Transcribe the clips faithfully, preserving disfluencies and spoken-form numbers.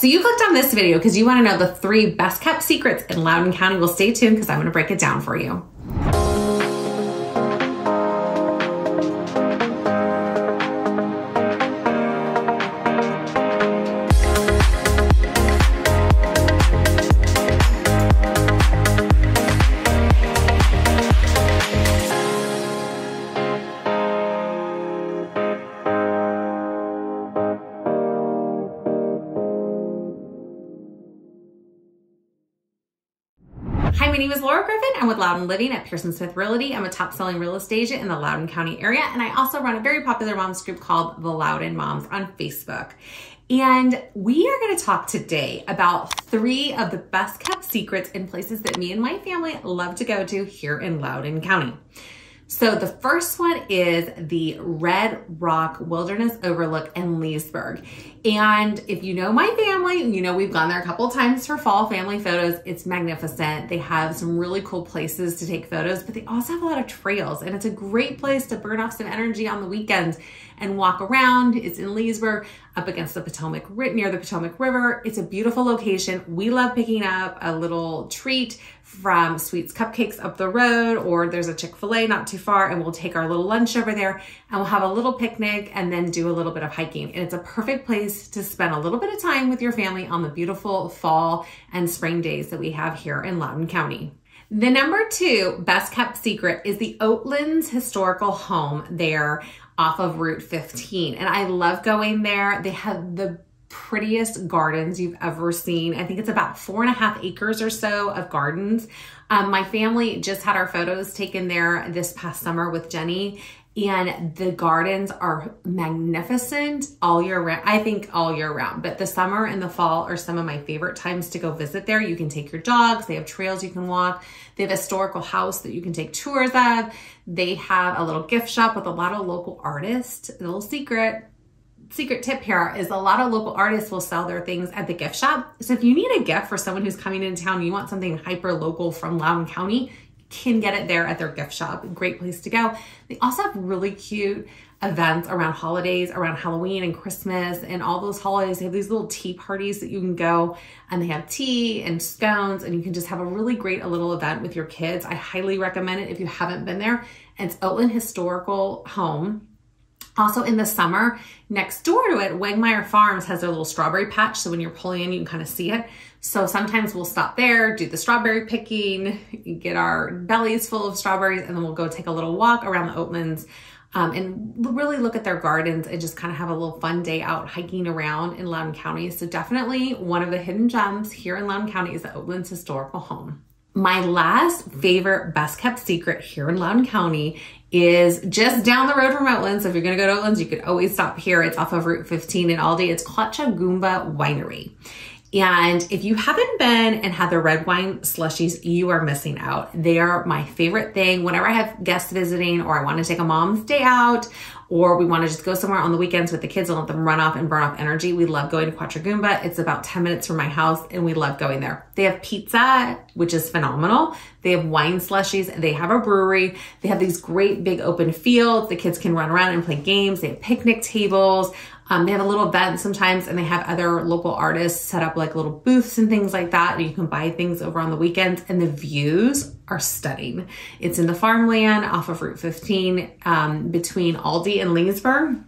So you clicked on this video because you want to know the three best kept secrets in Loudoun County. Well, stay tuned because I want to break it down for you. Hi, my name is Laura Griffin. I'm with Loudon Living at Pearson Smith Realty. I'm a top-selling real estate agent in the Loudoun County area, and I also run a very popular moms group called the Loudon Moms on Facebook. And we are going to talk today about three of the best-kept secrets in places that me and my family love to go to here in Loudon County. So the first one is the Red Rock Wilderness Overlook in Leesburg. And if you know my family, you know we've gone there a couple times for fall family photos. It's magnificent. They have some really cool places to take photos, but they also have a lot of trails, and it's a great place to burn off some energy on the weekends and walk around. It's in Leesburg, up against the Potomac, near the Potomac River. It's a beautiful location. We love picking up a little treat from Sweet's Cupcakes up the road, or there's a Chick-fil-A not too far, and we'll take our little lunch over there and we'll have a little picnic and then do a little bit of hiking. And it's a perfect place to spend a little bit of time with your family on the beautiful fall and spring days that we have here in Loudon County. The number two best kept secret is the Oatlands Historical Home there off of Route fifteen. And I love going there. They have the prettiest gardens you've ever seen. I think it's about four and a half acres or so of gardens. Um, my family just had our photos taken there this past summer with Jenny, and the gardens are magnificent all year round. I think all year round, but the summer and the fall are some of my favorite times to go visit there. You can take your dogs. They have trails you can walk. They have a historical house that you can take tours of. They have a little gift shop with a lot of local artists. A little secret. Secret tip here is a lot of local artists will sell their things at the gift shop. So if you need a gift for someone who's coming into town, you want something hyper local from Loudoun County, you can get it there at their gift shop. Great place to go. They also have really cute events around holidays, around Halloween and Christmas and all those holidays. They have these little tea parties that you can go, and they have tea and scones, and you can just have a really great a little event with your kids. I highly recommend it if you haven't been there. It's Oatlands Historical Home. Also in the summer, next door to it, Wegmeyer Farms has their little strawberry patch. So when you're pulling in, you can kind of see it. So sometimes we'll stop there, do the strawberry picking, get our bellies full of strawberries, and then we'll go take a little walk around the Oatlands um, and really look at their gardens and just kind of have a little fun day out hiking around in Loudoun County. So definitely one of the hidden gems here in Loudoun County is the Oatlands Historical Home. My last favorite best kept secret here in Loudon County is just down the road from Oatlands. So if you're gonna go to Oatlands, you could always stop here. It's off of Route fifteen in Aldi. It's Quattro Goomba Winery. And if you haven't been and had the red wine slushies, you are missing out. They are my favorite thing. Whenever I have guests visiting, or I want to take a mom's day out, or we want to just go somewhere on the weekends with the kids and let them run off and burn off energy, we love going to Quattro Goomba. It's about ten minutes from my house, and we love going there. They have pizza, which is phenomenal. They have wine slushies. They have a brewery. They have these great big open fields. The kids can run around and play games. They have picnic tables. Um, they have a little event sometimes, and they have other local artists set up like little booths and things like that. And you can buy things over on the weekends, and the views are stunning. It's in the farmland off of Route fifteen um, between Aldi and Leesburg.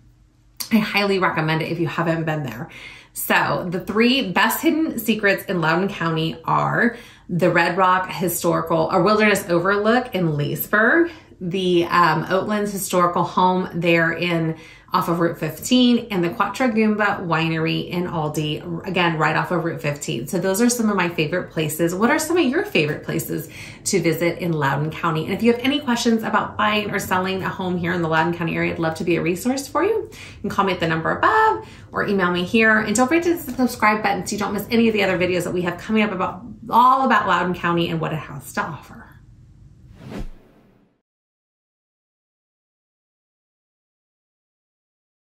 I highly recommend it if you haven't been there. So the three best hidden secrets in Loudoun County are the Red Rock Historical or Wilderness Overlook in Leesburg, the um, Oatlands Historical Home there in off of Route fifteen, and the Quattro Goomba Winery in Aldi, again, right off of Route fifteen. So those are some of my favorite places. What are some of your favorite places to visit in Loudoun County? And if you have any questions about buying or selling a home here in the Loudoun County area, I'd love to be a resource for you. You can call me at the number above or email me here. And don't forget to hit the subscribe button so you don't miss any of the other videos that we have coming up about all about Loudoun County and what it has to offer.